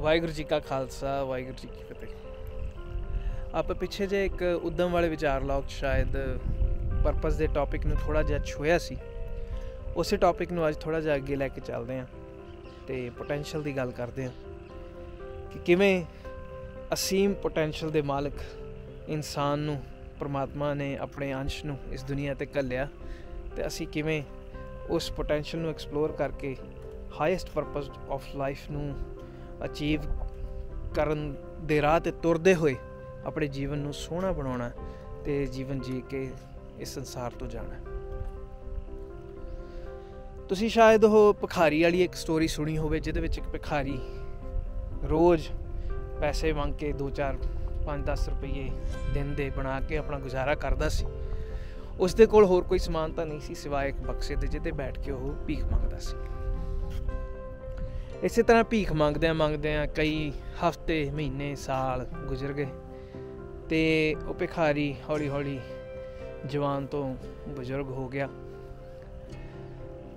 ਵਾਹਿਗੁਰੂ जी का खालसा वाहगुरू जी की फतेह। आप पिछे जे एक उद्यम वाले विचार लॉग शायद परपज़ के टॉपिक में थोड़ा जि छुया सी, उस टॉपिक में अज थोड़ा जि अगे लैके चलते हैं तो पोटेंशियल की गल करते हैं कि किवें असीम पोटेंशियल के मालिक इंसान नूं परमात्मा ने अपने अंश नूं इस दुनिया ते घल्लिया ते असी किवें उस पोटेंशियल नूं एक्सप्लोर करके हाईएस्ट परपज़ ऑफ लाइफ नूं अचीव करन दे राह ते तुरदे होए अपने जीवन नूं सोहना बनाउणा ते जीवन जी के इस संसार तो जाना। तुसीं शायद हो भिखारी वाली एक स्टोरी सुनी होवे जिहदे विच इक भिखारी रोज़ पैसे मंग के 2-4-5-10 रुपये दिन दे बना के अपना गुजारा करदा सी। उसदे कोल होर कोई समान तां नहीं सी सिवाय एक बक्से दे जिहदे बैठ के ओह भीख मंगदा सी। इस तरह भीख मंगदिआं मंगदिआं कई हफ्ते महीने साल गुजर गए ते ओह भिखारी हौली हौली जवान तो बुजुर्ग हो गया।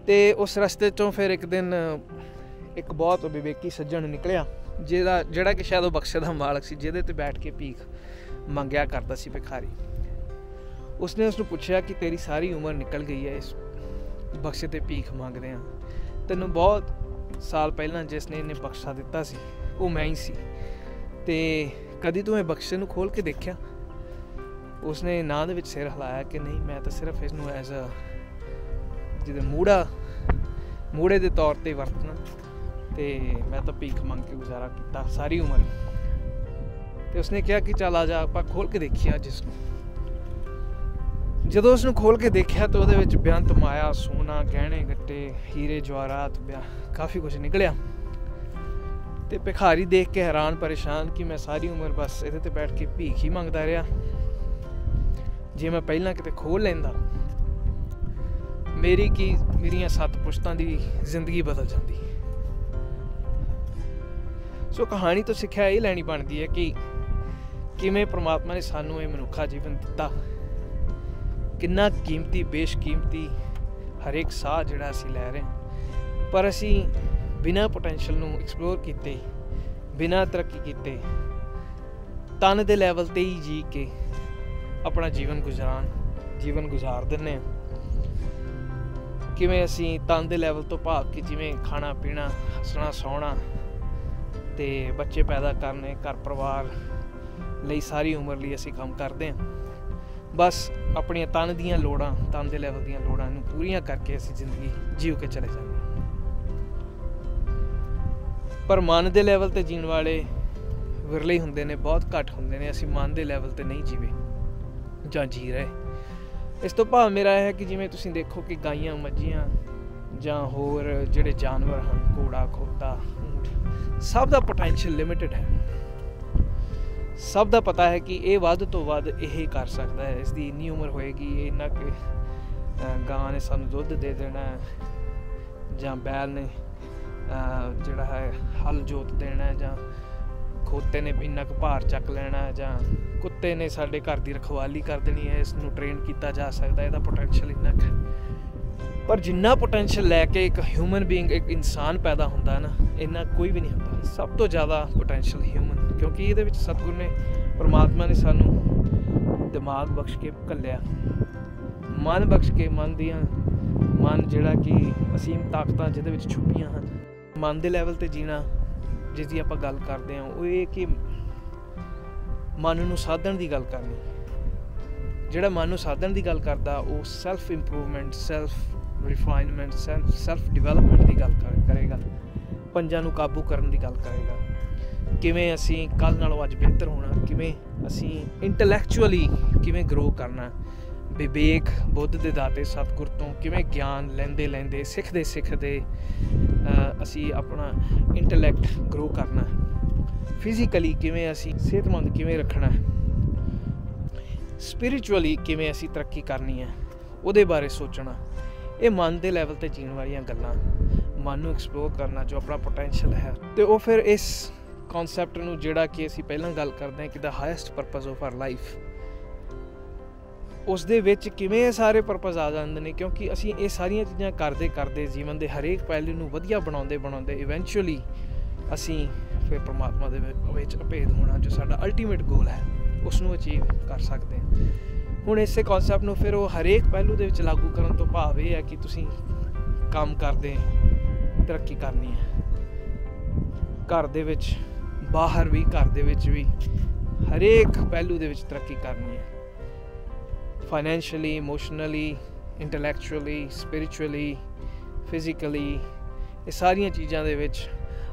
तो उस रस्ते चों फिर एक दिन एक बहुत विवेकी सज्जन निकलिया जेड़ा कि शायद बक्से का मालक सी जिहदे ते बैठ के भीख मंगया करता सी भिखारी। उसने उसनूं पूछया कि तेरी सारी उम्र निकल गई है इस बक्से ते भीख मंगदे आ, तैनूं बहुत साल पहला जिसने इन्हें बक्सा दिता सी वो मैं ही सी, ते कदी तूं इस बक्से नूं खोल के देखिया? उसने नां दे विच सिर हिलाया कि नहीं, मैं तो सिर्फ इसनूं एज अ जिद्दां मूड़े दे तौर पर वरतना, तो मैं तो भीख मंग के गुजारा किया सारी उम्र। तो उसने कहा कि चल आ जा आपां खोल के देखिए। जिसनों जदों उसनूं खोल के देखिया तो उहदे विच बेअंत माया, सोना, गहने गट्टे, हीरे जवाहरात, काफ़ी कुछ निकलिया। तो भिखारी देख के हैरान परेशान कि मैं सारी उम्र बस इहदे ते बैठ के भीख ही मंगदा रहा, जे मैं पहलां किते खोल लैंदा मेरियां 7 पुश्तां की जिंदगी बदल जाती। सो कहानी तो सिक्ख्या ये लैनी बनती है कि किवें परमात्मा ने सानू ये मनुखा जीवन दिता, कितना कीमती बेशकीमती हरेक साह जिहड़ा असीं लै रहे हैं, पर असीं बिना पोटेंशियल नूं एक्सप्लोर किते, बिना तरक्की किते, तन दे लैवल ते ही जी के अपना जीवन गुजार दिंदे आ। किवें असीं तन दे लैवल तो भाव कि जिवें खाना पीना, हसना सौना ते बच्चे पैदा करने, घर परिवार लई सारी उम्र लई असीं काम करदे हां, बस अपणियां तन दीआं लोड़ां, तन दे लैवल दीआं लोड़ां नूं पूरीआं करके असीं जिंदगी जीउ के चले जांदे हां। पर मन दे लैवल ते जीण वाले विरले हुंदे ने, बहुत घट हुंदे ने। असीं मन दे लैवल ते नहीं जीवे जां जी रहे। इस तो भाव मेरा है कि जिवें तुसीं देखो कि गाईआं, मज्झियां जां होर जिहड़े जानवर हन, घोड़ा, खोता, सब का पोटेंशियल लिमिटेड है। सब का पता है कि ये वध तो वध यही कर सकता है, इसकी इन्नी उम्र होएगी, इन्ना कि गां ने सानू दुध दे देना है, जां बैल ने जिहड़ा है हल जोत देना है, जां खोते ने इन्ना क भार चक लेना है, जां कुत्ते ने साडे घर की रखवाली कर देनी है, इसनूं ट्रेन किया जा सकता है, इसदा पोटेंशियल इन्ना है। पर जिन्ना पोटेंशियल लैके एक ह्यूमन बीइंग, एक इंसान पैदा होंदा ना, इन्ना कोई भी नहीं होंदा। सब तो ज़्यादा पोटेंशियल ह्यूमन, क्योंकि ये सतगुर ने परमात्मा ने सानू दिमाग बख्श के घल्लिया, मन बख्श के, मन जिहड़ा कि असीम ताकतां जिहदे विच छुपियां हन। मन दे लैवल ते जीना जिस दी आपां गल करदे हां, ओह इह कि मन नूं साधन दी गल करनी। जिहड़ा मन नूं साधन दी गल करदा ओह self improvement, self refinement, self development दी गल करेगा, पंजां नूं काबू करन दी गल करेगा, किवें असीं कल नालों अज बेहतर होना, किवें असीं इंटलैक्चुअली किवें ग्रो करना, विवेक बुद्ध दे दाते सतगुर तों किवें ज्ञान लैंदे लैंदे सिखदे असीं अपना इंटलैक्ट ग्रो करना, फिजिकली किवें असीं सेहतमंद किवें रखना, स्पिरिचुअली किवें असीं तरक्की करनी है, उहदे बारे सोचना। ये मन दे लैवल ते जीण वालीआं गल्लां, मन नूं एक्सप्लोर करना जो अपना पोटेंशियल है। तो वह फिर इस कॉन्सैप्ट नूं जिहड़ा कि असीं पहलां गल करदे हां कि the highest purpose of our life, उस दे विच किवें सारे परपज़ आ जांदे ने, क्योंकि असीं ये सारियां चीज़ां करदे करदे जीवन दे हरेक पहलू नूं वधिया बनाउंदे बनाउंदे इवेंचुअली असीं फिर परमात्मा के भेद होना जो साडा अल्टीमेट गोल है उसनों अचीव कर सकते हैं। हुण इस कॉन्सैप्ट नूं फिर हरेक पहलू दे विच लागू करन तों भाव यह है कि तुसीं काम करदे तरक्की करनी है, घर दे विच बाहर भी, घर दे विच भी, हरेक पहलू दे विच तरक्की करनी है, financially, emotionally, intellectually, spiritually, physically, ये सारिया चीज़ों दे विच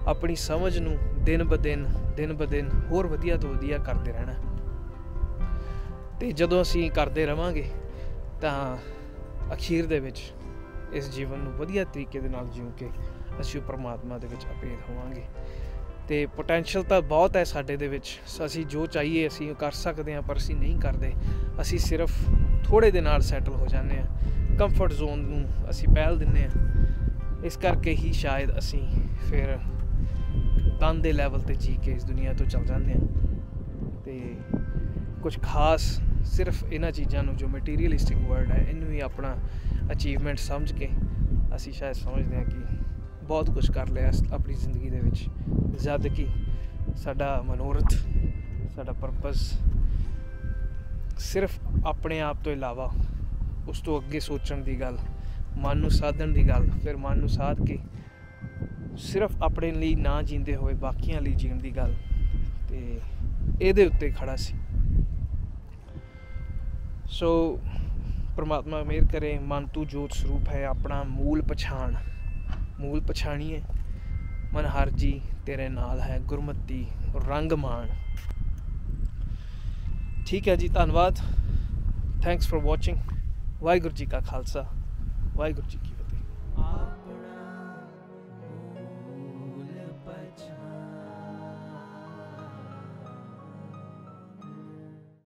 अपनी समझ नूं दिन ब दिन होर वधिया तो वधिया करते रहना। तो जदों असीं करते रहांगे तां अखीर दे विच इस जीवन में वधिया तरीके दे नाल जीऊ के असीं परमात्मा दे विच अपेद होवांगे। तो पोटैंशियल तो बहुत है साडे दे विच, असीं जो चाहिए असीं कर सकते हैं, पर असीं नहीं करते, असीं सिर्फ थोड़े दे नाल सैटल हो जाने हैं, कंफर्ट जोन नूं असीं पहल दिंने हैं। इस करके ही शायद असीं फिर तन दे लैवल ते जी के इस दुनिया तो चल जाते हैं। तो कुछ खास सिर्फ इन्हां चीज़ों नूं जो मटीरियलिस्टिक वर्ल्ड है इन्हूं ही अपना अचीवमेंट समझ के असीं शायद समझते हैं कि बहुत कुछ कर लिया अपनी जिंदगी दे विच, जद कि साडा मनोरथ, साडा परपस सिर्फ अपने आप तो इलावा उस तो अगे सोचण दी गल, मन नूं साधन दी गल, फिर मन नूं साध के सिर्फ अपने लिए ना जींदे होए बाकियां लिए जीण दी गल, ते इहदे उत्ते खड़ा सी। सो परमात्मा मेहर करे, मन तू जोत स्वरूप है, अपना मूल पछाणिए, मन हर जी तेरे नाल है, गुरमति रंग मान। ठीक है जी, धन्यवाद, thanks for watching. Waheguru ji का खालसा, वाहिगुरू जी की।